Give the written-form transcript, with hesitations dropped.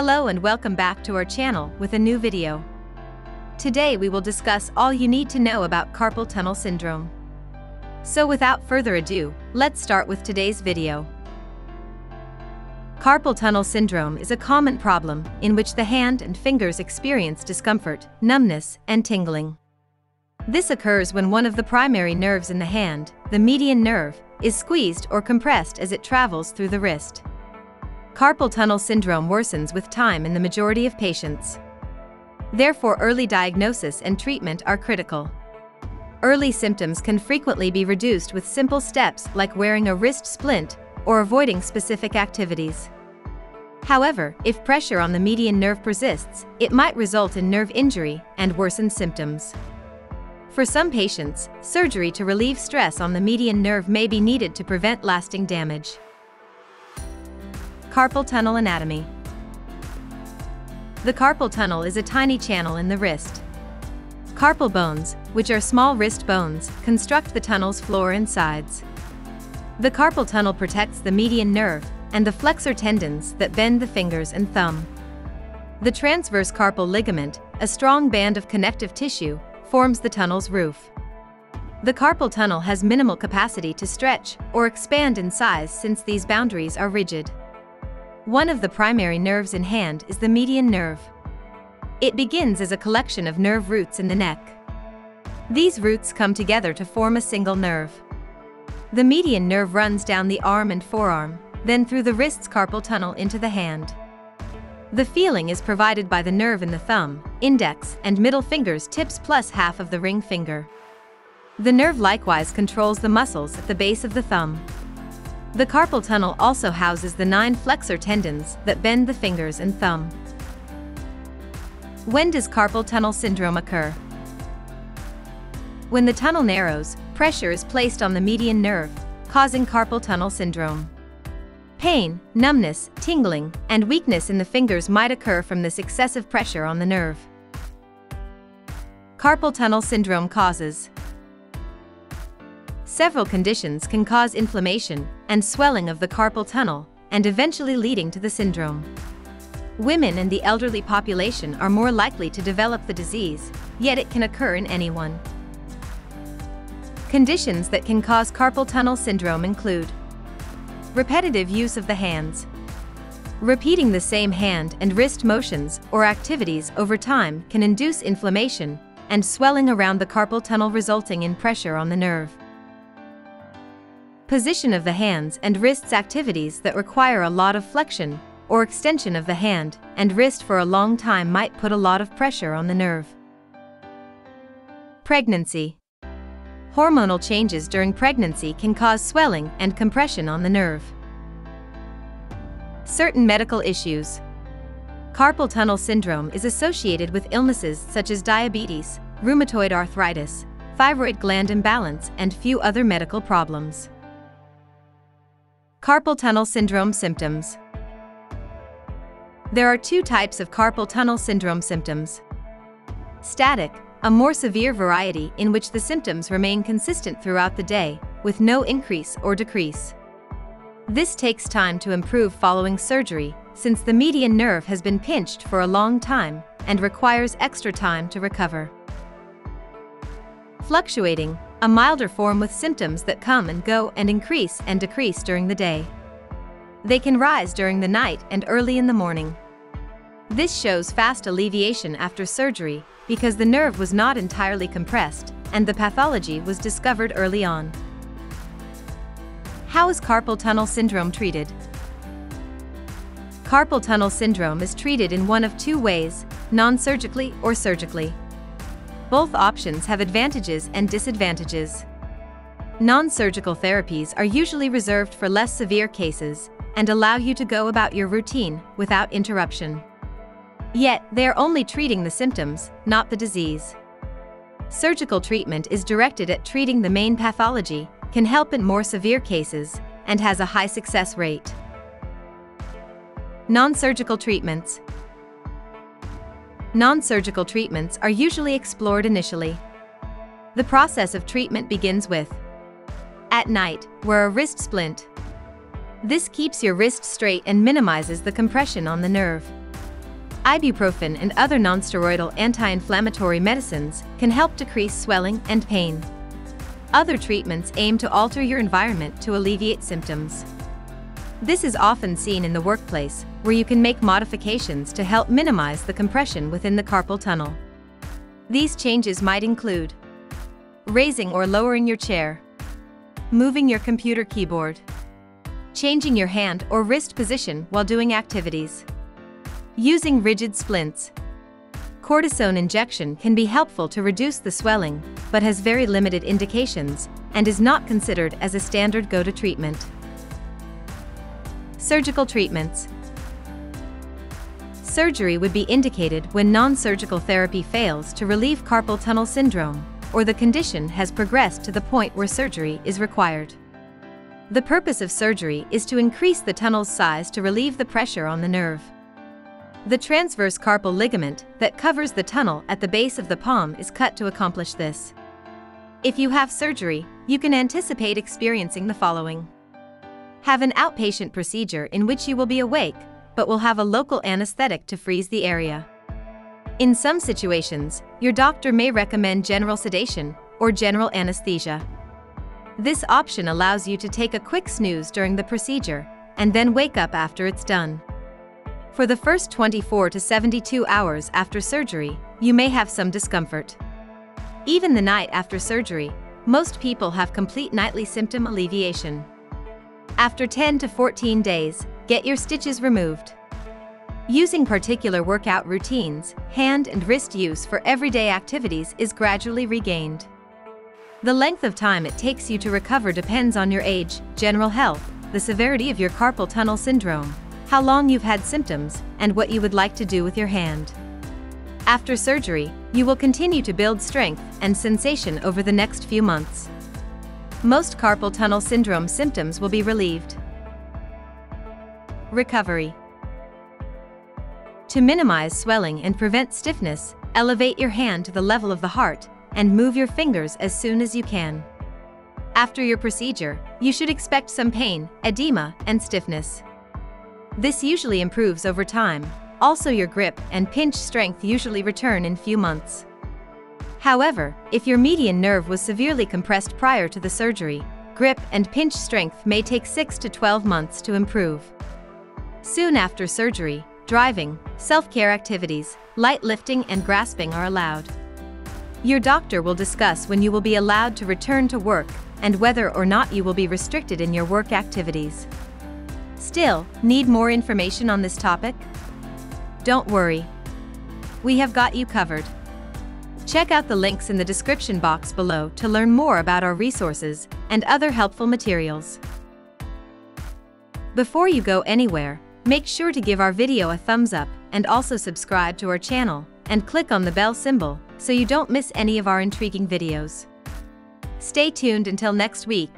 Hello and welcome back to our channel with a new video. Today we will discuss all you need to know about carpal tunnel syndrome. So without further ado, let's start with today's video. Carpal tunnel syndrome is a common problem in which the hand and fingers experience discomfort, numbness, and tingling. This occurs when one of the primary nerves in the hand, the median nerve, is squeezed or compressed as it travels through the wrist. Carpal tunnel syndrome worsens with time in the majority of patients. Therefore, early diagnosis and treatment are critical. Early symptoms can frequently be reduced with simple steps like wearing a wrist splint or avoiding specific activities. However, if pressure on the median nerve persists, it might result in nerve injury and worsen symptoms. For some patients, surgery to relieve stress on the median nerve may be needed to prevent lasting damage. Carpal tunnel anatomy. The carpal tunnel is a tiny channel in the wrist. Carpal bones, which are small wrist bones, construct the tunnel's floor and sides. The carpal tunnel protects the median nerve and the flexor tendons that bend the fingers and thumb. The transverse carpal ligament, a strong band of connective tissue, forms the tunnel's roof. The carpal tunnel has minimal capacity to stretch or expand in size since these boundaries are rigid. One of the primary nerves in hand is the median nerve. It begins as a collection of nerve roots in the neck. These roots come together to form a single nerve. The median nerve runs down the arm and forearm, then through the wrist's carpal tunnel into the hand. The feeling is provided by the nerve in the thumb, index, and middle fingers tips plus half of the ring finger. The nerve likewise controls the muscles at the base of the thumb. The carpal tunnel also houses the 9 flexor tendons that bend the fingers and thumb. When does carpal tunnel syndrome occur? When the tunnel narrows, pressure is placed on the median nerve, causing carpal tunnel syndrome. Pain, numbness, tingling, and weakness in the fingers might occur from this excessive pressure on the nerve. Carpal tunnel syndrome causes. Several conditions can cause inflammation and swelling of the carpal tunnel, and eventually leading to the syndrome. Women and the elderly population are more likely to develop the disease, yet it can occur in anyone. Conditions that can cause carpal tunnel syndrome include repetitive use of the hands. Repeating the same hand and wrist motions or activities over time can induce inflammation and swelling around the carpal tunnel, resulting in pressure on the nerve. Position of the hands and wrists, activities that require a lot of flexion or extension of the hand and wrist for a long time might put a lot of pressure on the nerve. Pregnancy. Hormonal changes during pregnancy can cause swelling and compression on the nerve. Certain medical issues. Carpal tunnel syndrome is associated with illnesses such as diabetes, rheumatoid arthritis, thyroid gland imbalance, and few other medical problems. Carpal tunnel syndrome symptoms. There are 2 types of carpal tunnel syndrome symptoms. Static, a more severe variety in which the symptoms remain consistent throughout the day, with no increase or decrease. This takes time to improve following surgery, since the median nerve has been pinched for a long time and requires extra time to recover. Fluctuating, a milder form with symptoms that come and go and increase and decrease during the day. They can rise during the night and early in the morning. This shows fast alleviation after surgery because the nerve was not entirely compressed and the pathology was discovered early on. How is carpal tunnel syndrome treated? Carpal tunnel syndrome is treated in one of 2 ways, non-surgically or surgically. Both options have advantages and disadvantages. Non-surgical therapies are usually reserved for less severe cases and allow you to go about your routine without interruption. Yet, they are only treating the symptoms, not the disease. Surgical treatment is directed at treating the main pathology, can help in more severe cases, and has a high success rate. Non-surgical treatments. Non-surgical treatments are usually explored initially. The process of treatment begins with at night, wear a wrist splint. This keeps your wrist straight and minimizes the compression on the nerve. ibuprofen and other nonsteroidal anti-inflammatory medicines can help decrease swelling and pain. Other treatments aim to alter your environment to alleviate symptoms. This is often seen in the workplace, where you can make modifications to help minimize the compression within the carpal tunnel. These changes might include raising or lowering your chair, moving your computer keyboard, changing your hand or wrist position while doing activities, using rigid splints. Cortisone injection can be helpful to reduce the swelling, but has very limited indications and is not considered as a standard go-to treatment. Surgical treatments. Surgery would be indicated when non-surgical therapy fails to relieve carpal tunnel syndrome, or the condition has progressed to the point where surgery is required. The purpose of surgery is to increase the tunnel's size to relieve the pressure on the nerve. The transverse carpal ligament that covers the tunnel at the base of the palm is cut to accomplish this. If you have surgery, you can anticipate experiencing the following. Have an outpatient procedure in which you will be awake, but will have a local anesthetic to freeze the area. In some situations, your doctor may recommend general sedation or general anesthesia. This option allows you to take a quick snooze during the procedure and then wake up after it's done. For the first 24 to 72 hours after surgery, you may have some discomfort. Even the night after surgery, most people have complete nightly symptom alleviation. After 10 to 14 days, get your stitches removed. Using particular workout routines, hand and wrist use for everyday activities is gradually regained. The length of time it takes you to recover depends on your age, general health, the severity of your carpal tunnel syndrome, how long you've had symptoms, and what you would like to do with your hand. After surgery, you will continue to build strength and sensation over the next few months. Most carpal tunnel syndrome symptoms will be relieved. Recovery. To minimize swelling and prevent stiffness, elevate your hand to the level of the heart and move your fingers as soon as you can. After your procedure, you should expect some pain, edema, and stiffness. This usually improves over time. Also, your grip and pinch strength usually return in few months. However, if your median nerve was severely compressed prior to the surgery, grip and pinch strength may take 6 to 12 months to improve. Soon after surgery, driving, self-care activities, light lifting and grasping are allowed. Your doctor will discuss when you will be allowed to return to work and whether or not you will be restricted in your work activities. Still, need more information on this topic? Don't worry. We have got you covered. Check out the links in the description box below to learn more about our resources and other helpful materials. Before you go anywhere, make sure to give our video a thumbs up and also subscribe to our channel and click on the bell symbol so you don't miss any of our intriguing videos. Stay tuned until next week.